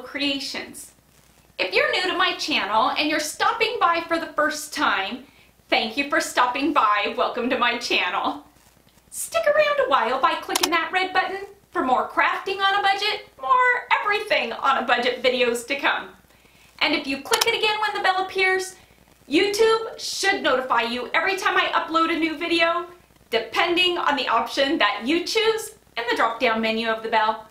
Barlow Creations. If you're new to my channel and you're stopping by for the first time, thank you for stopping by. Welcome to my channel. Stick around a while by clicking that red button for more crafting on a budget, more everything on a budget videos to come. And if you click it again when the bell appears, YouTube should notify you every time I upload a new video, depending on the option that you choose and the drop-down menu of the bell.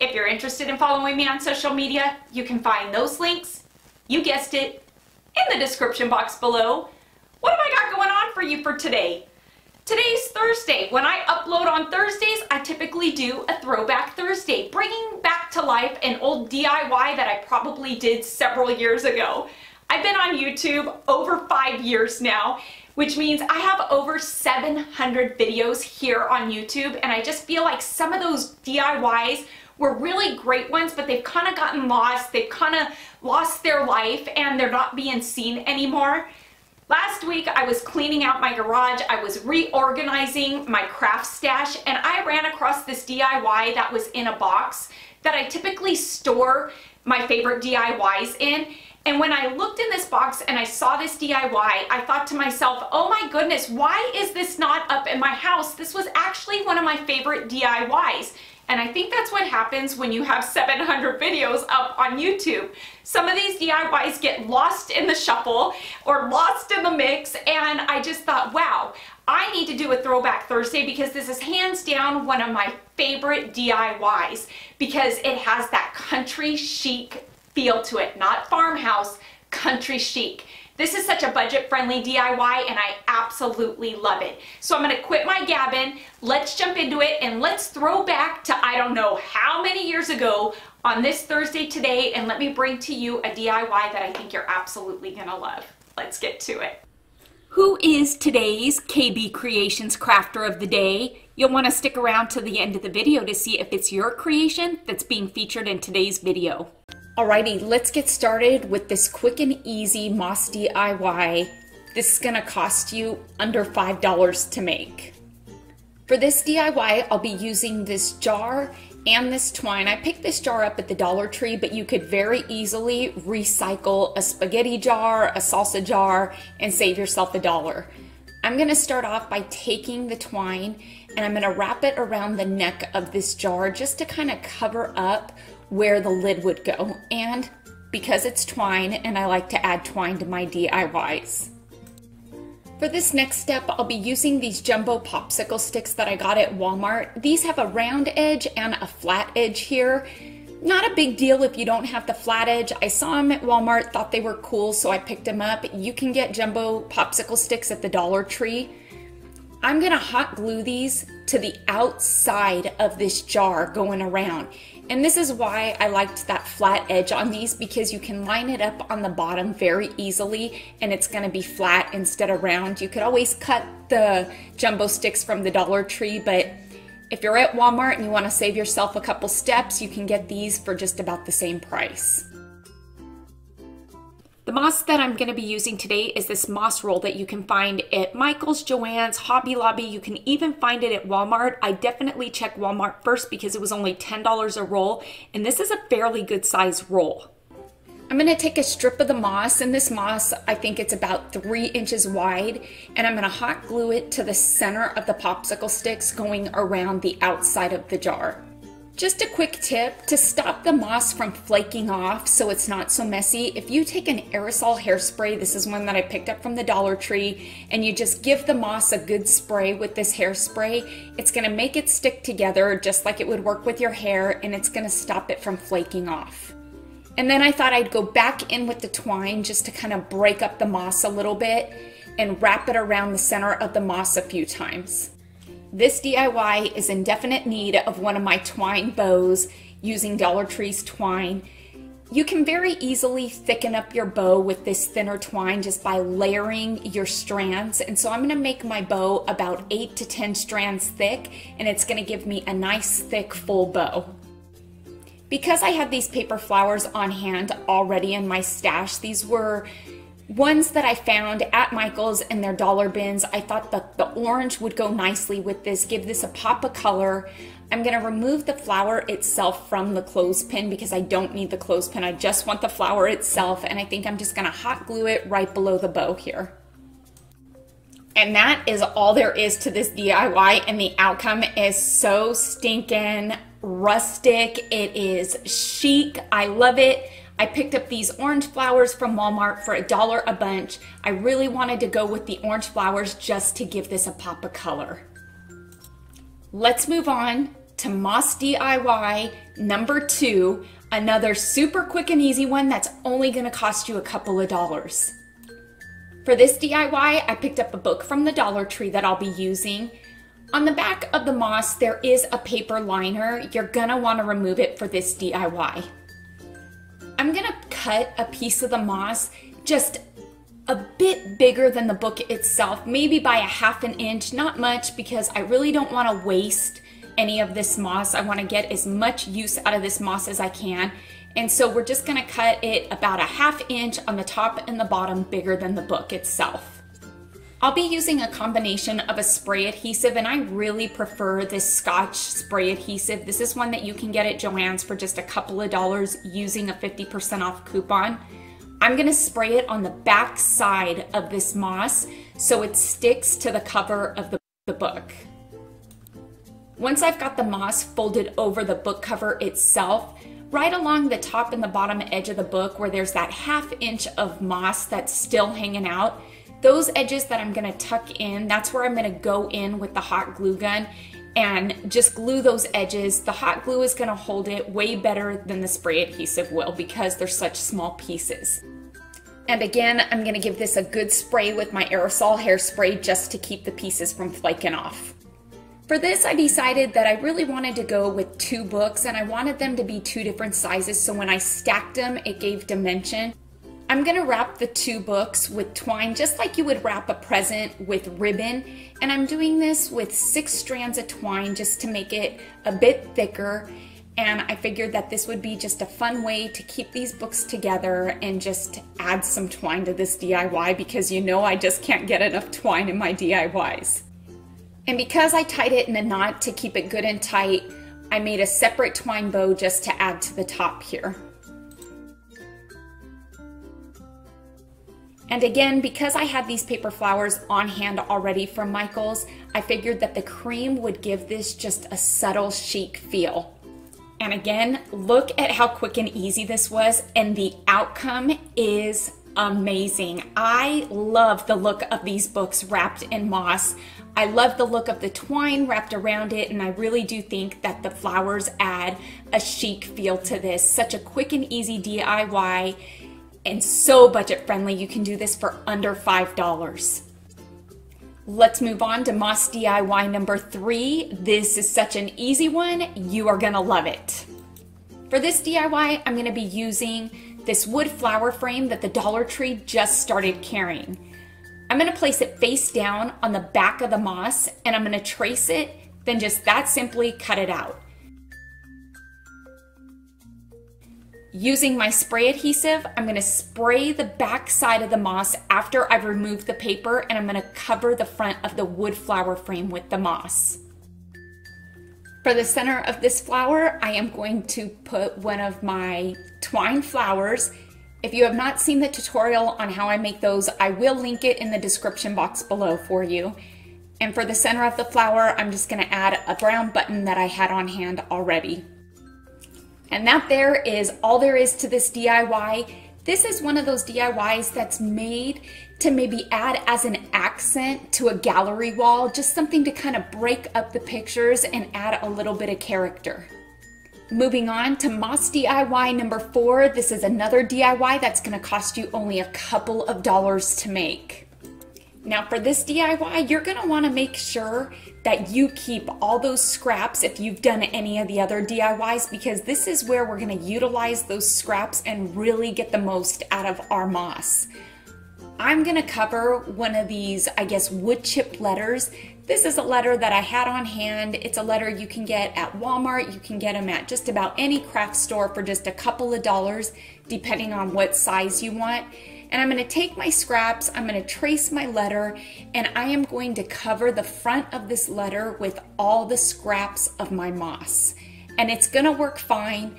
If you're interested in following me on social media, you can find those links, you guessed it, in the description box below. What have I got going on for you for today? Today's Thursday. When I upload on Thursdays, I typically do a Throwback Thursday, bringing back to life an old DIY that I probably did several years ago. I've been on YouTube over 5 years now, which means I have over 700 videos here on YouTube, and I just feel like some of those DIYs were really great ones, but they've kind of gotten lost. They've kind of lost their life, and they're not being seen anymore. Last week, I was cleaning out my garage. I was reorganizing my craft stash, and I ran across this DIY that was in a box that I typically store my favorite DIYs in. And when I looked in this box and I saw this DIY, I thought to myself, oh my goodness, why is this not up in my house? This was actually one of my favorite DIYs. And I think that's what happens when you have 700 videos up on YouTube. Some of these DIYs get lost in the shuffle or lost in the mix, and I just thought, wow, I need to do a Throwback Thursday because this is hands down one of my favorite DIYs because it has that country chic feel to it, not farmhouse, country chic. This is such a budget-friendly DIY, and I absolutely love it. So I'm gonna quit my gabbing, let's jump into it, and let's throw back to I don't know how many years ago on this Thursday today, and let me bring to you a DIY that I think you're absolutely gonna love. Let's get to it. Who is today's KB Creations Crafter of the Day? You'll wanna stick around to the end of the video to see if it's your creation that's being featured in today's video. Alrighty, let's get started with this quick and easy moss DIY. This is gonna cost you under $5 to make. For this DIY, I'll be using this jar and this twine. I picked this jar up at the Dollar Tree, but you could very easily recycle a spaghetti jar, a salsa jar, and save yourself $1. I'm gonna start off by taking the twine and I'm gonna wrap it around the neck of this jar just to kind of cover up where the lid would go, and because it's twine and I like to add twine to my DIYs. For this next step, I'll be using these jumbo popsicle sticks that I got at Walmart. These have a round edge and a flat edge here. Not a big deal if you don't have the flat edge. I saw them at Walmart, thought they were cool, so I picked them up. You can get jumbo popsicle sticks at the Dollar Tree. I'm gonna hot glue these to the outside of this jar going around. And this is why I liked that flat edge on these, because you can line it up on the bottom very easily and it's gonna be flat instead of round. You could always cut the jumbo sticks from the Dollar Tree, but if you're at Walmart and you wanna save yourself a couple steps, you can get these for just about the same price. The moss that I'm gonna be using today is this moss roll that you can find at Michael's, Joann's, Hobby Lobby. You can even find it at Walmart. I definitely checked Walmart first because it was only $10 a roll, and this is a fairly good size roll. I'm gonna take a strip of the moss, and this moss, I think it's about 3 inches wide, and I'm gonna hot glue it to the center of the popsicle sticks going around the outside of the jar. Just a quick tip to stop the moss from flaking off so it's not so messy. If you take an aerosol hairspray, this is one that I picked up from the Dollar Tree, and you just give the moss a good spray with this hairspray, it's gonna make it stick together just like it would work with your hair, and it's gonna stop it from flaking off. And then I thought I'd go back in with the twine just to kind of break up the moss a little bit and wrap it around the center of the moss a few times. This DIY is in definite need of one of my twine bows using Dollar Tree's twine. You can very easily thicken up your bow with this thinner twine just by layering your strands. And so I'm gonna make my bow about 8 to 10 strands thick, and it's gonna give me a nice thick full bow. Because I had these paper flowers on hand already in my stash, these were ones that I found at Michael's in their dollar bins. I thought that the orange would go nicely with this, give this a pop of color. I'm going to remove the flower itself from the clothespin because I don't need the clothespin. I just want the flower itself, and I think I'm just going to hot glue it right below the bow here. And that is all there is to this DIY, and the outcome is so stinking rustic. It is chic. I love it. I picked up these orange flowers from Walmart for $1 a bunch. I really wanted to go with the orange flowers just to give this a pop of color. Let's move on to Moss DIY number 2, another super quick and easy one that's only gonna cost you a couple of dollars. For this DIY, I picked up a book from the Dollar Tree that I'll be using. On the back of the moss, there is a paper liner. You're gonna wanna remove it for this DIY. I'm gonna cut a piece of the moss just a bit bigger than the book itself, maybe by a 1/2 inch, not much, because I really don't wanna waste any of this moss. I wanna get as much use out of this moss as I can. And so we're just gonna cut it about a 1/2 inch on the top and the bottom bigger than the book itself. I'll be using a combination of a spray adhesive, and I really prefer this Scotch spray adhesive. This is one that you can get at Joann's for just a couple of dollars using a 50% off coupon. I'm gonna spray it on the back side of this moss so it sticks to the cover of the book. Once I've got the moss folded over the book cover itself, right along the top and the bottom edge of the book where there's that 1/2 inch of moss that's still hanging out, those edges that I'm gonna tuck in, that's where I'm gonna go in with the hot glue gun and just glue those edges. The hot glue is gonna hold it way better than the spray adhesive will because they're such small pieces. And again, I'm gonna give this a good spray with my aerosol hairspray just to keep the pieces from flaking off. For this, I decided that I really wanted to go with 2 books, and I wanted them to be 2 different sizes, so when I stacked them, it gave dimension. I'm gonna wrap the 2 books with twine, just like you would wrap a present with ribbon, and I'm doing this with 6 strands of twine just to make it a bit thicker, and I figured that this would be just a fun way to keep these books together and just add some twine to this DIY, because you know I just can't get enough twine in my DIYs. And because I tied it in a knot to keep it good and tight, I made a separate twine bow just to add to the top here. And again, because I had these paper flowers on hand already from Michaels, I figured that the cream would give this just a subtle chic feel. And again, look at how quick and easy this was, and the outcome is amazing. I love the look of these books wrapped in moss. I love the look of the twine wrapped around it, and I really do think that the flowers add a chic feel to this. Such a quick and easy DIY, and so budget friendly. You can do this for under $5. Let's move on to Moss DIY number 3. This is such an easy one. You are gonna love it. For this DIY, I'm gonna be using this wood flower frame that the Dollar Tree just started carrying. I'm gonna place it face down on the back of the moss, and I'm gonna trace it, then just that simply cut it out. Using my spray adhesive, I'm gonna spray the back side of the moss after I've removed the paper, and I'm gonna cover the front of the wood flower frame with the moss. For the center of this flower, I am going to put one of my twine flowers. If you have not seen the tutorial on how I make those, I will link it in the description box below for you. And for the center of the flower, I'm just gonna add a brown button that I had on hand already. And that there is all there is to this DIY. This is one of those DIYs that's made to maybe add as an accent to a gallery wall, just something to kind of break up the pictures and add a little bit of character. Moving on to Moss DIY number 4. This is another DIY that's gonna cost you only a couple of dollars to make. Now for this DIY, you're gonna wanna make sure that you keep all those scraps if you've done any of the other DIYs, because this is where we're gonna utilize those scraps and really get the most out of our moss. I'm gonna cover one of these, I guess, wood chip letters. This is a letter that I had on hand. It's a letter you can get at Walmart. You can get them at just about any craft store for just a couple of dollars, depending on what size you want. and I'm going to take my scraps, I'm going to trace my letter, and I am going to cover the front of this letter with all the scraps of my moss. And it's going to work fine.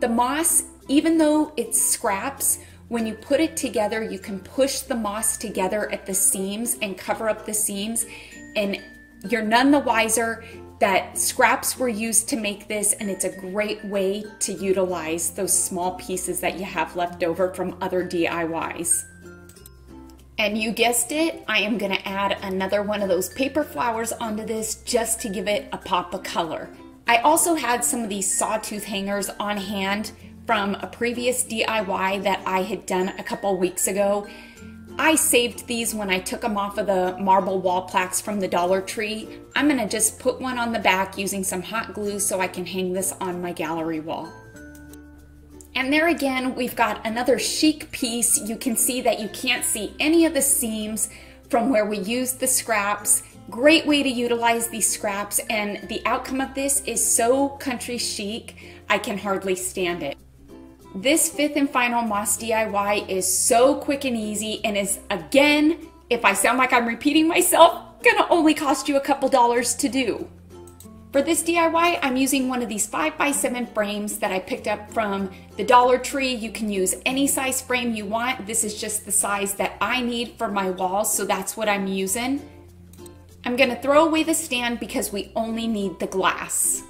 The moss, even though it's scraps, when you put it together, you can push the moss together at the seams and cover up the seams, and you're none the wiser that scraps were used to make this, and it's a great way to utilize those small pieces that you have left over from other DIYs. And you guessed it, I am going to add another one of those paper flowers onto this just to give it a pop of color. I also had some of these sawtooth hangers on hand from a previous DIY that I had done a couple weeks ago. I saved these when I took them off of the marble wall plaques from the Dollar Tree. I'm going to just put one on the back using some hot glue so I can hang this on my gallery wall. And there again, we've got another chic piece. You can see that you can't see any of the seams from where we used the scraps. Great way to utilize these scraps, and the outcome of this is so country chic, I can hardly stand it. This fifth and final moss DIY is so quick and easy, and is, again, if I sound like I'm repeating myself, gonna only cost you a couple dollars to do. For this DIY, I'm using one of these 5x7 frames that I picked up from the Dollar Tree. You can use any size frame you want. This is just the size that I need for my walls, so that's what I'm using. I'm gonna throw away the stand because we only need the glass.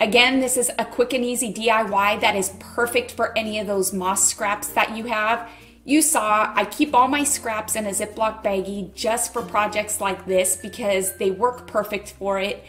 Again, this is a quick and easy DIY that is perfect for any of those moss scraps that you have. You saw, I keep all my scraps in a Ziploc baggie just for projects like this because they work perfect for it.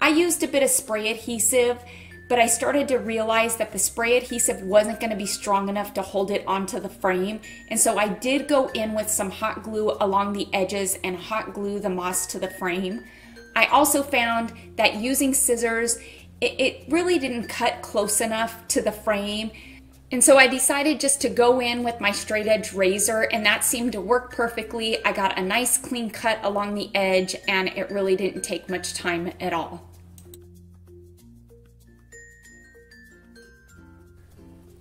I used a bit of spray adhesive, but I started to realize that the spray adhesive wasn't going to be strong enough to hold it onto the frame. And so I did go in with some hot glue along the edges and hot glue the moss to the frame. I also found that using scissors, it really didn't cut close enough to the frame, and so I decided just to go in with my straight edge razor, and that seemed to work perfectly. I got a nice clean cut along the edge, and it really didn't take much time at all.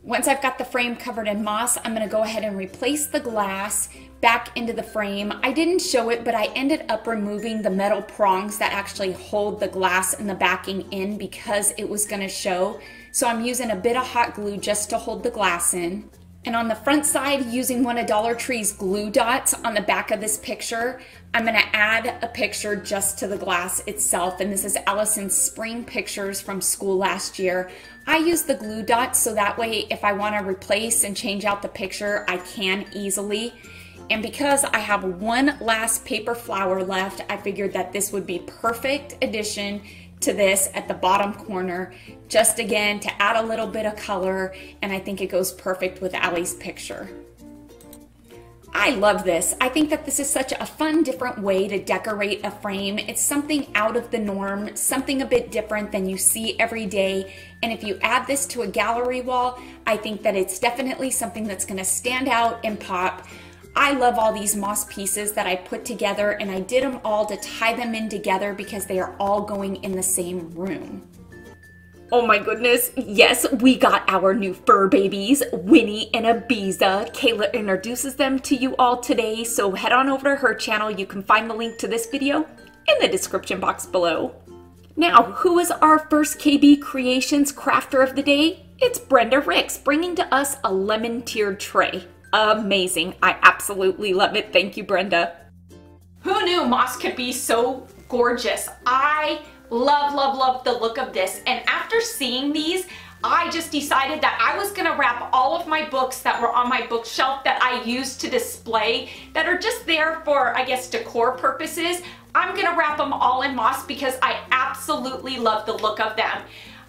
Once I've got the frame covered in moss, I'm going to go ahead and replace the glass back into the frame. I didn't show it, but I ended up removing the metal prongs that actually hold the glass and the backing in because it was going to show. So I'm using a bit of hot glue just to hold the glass in. And on the front side, using one of Dollar Tree's glue dots on the back of this picture, I'm going to add a picture just to the glass itself. And this is Allison's spring pictures from school last year. I use the glue dots so that way if I want to replace and change out the picture, I can easily. And because I have one last paper flower left, I figured that this would be perfect addition to this at the bottom corner, just again to add a little bit of color, and I think it goes perfect with Allie's picture. I love this. I think that this is such a fun, different way to decorate a frame. It's something out of the norm, something a bit different than you see every day. And if you add this to a gallery wall, I think that it's definitely something that's going to stand out and pop. I love all these moss pieces that I put together, and I did them all to tie them in together because they are all going in the same room. Oh my goodness, yes, we got our new fur babies, Winnie and Abiza. Kayla introduces them to you all today, so head on over to her channel. You can find the link to this video in the description box below. Now, who is our first KB Creations crafter of the day? It's Brenda Ricks, bringing to us a lemon tiered tray. Amazing. I absolutely love it. Thank you, Brenda. Who knew moss could be so gorgeous? I love, love, love the look of this. And after seeing these, I just decided that I was going to wrap all of my books that were on my bookshelf that I use to display, that are just there for, I guess, decor purposes. I'm going to wrap them all in moss because I absolutely love the look of them.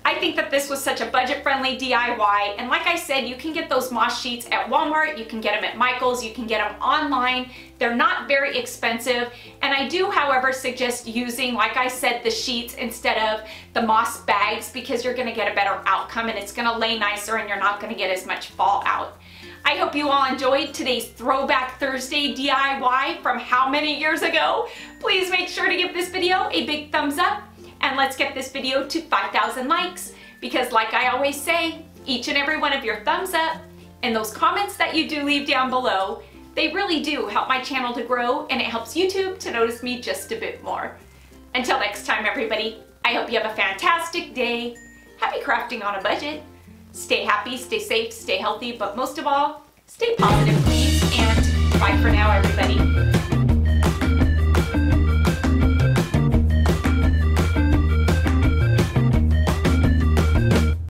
I think that this was such a budget-friendly DIY, and like I said, you can get those moss sheets at Walmart, you can get them at Michael's, you can get them online. They're not very expensive, and I do, however, suggest using, like I said, the sheets instead of the moss bags because you're going to get a better outcome, and it's going to lay nicer, and you're not going to get as much fallout. I hope you all enjoyed today's Throwback Thursday DIY from how many years ago? Please make sure to give this video a big thumbs up. And let's get this video to 5,000 likes, because like I always say, each and every one of your thumbs up and those comments that you do leave down below They really do help my channel to grow, and it helps YouTube to notice me just a bit more. Until next time, everybody, I hope you have a fantastic day. Happy crafting on a budget. Stay happy, stay safe, stay healthy, but most of all, stay positive, please, and bye for now, everybody.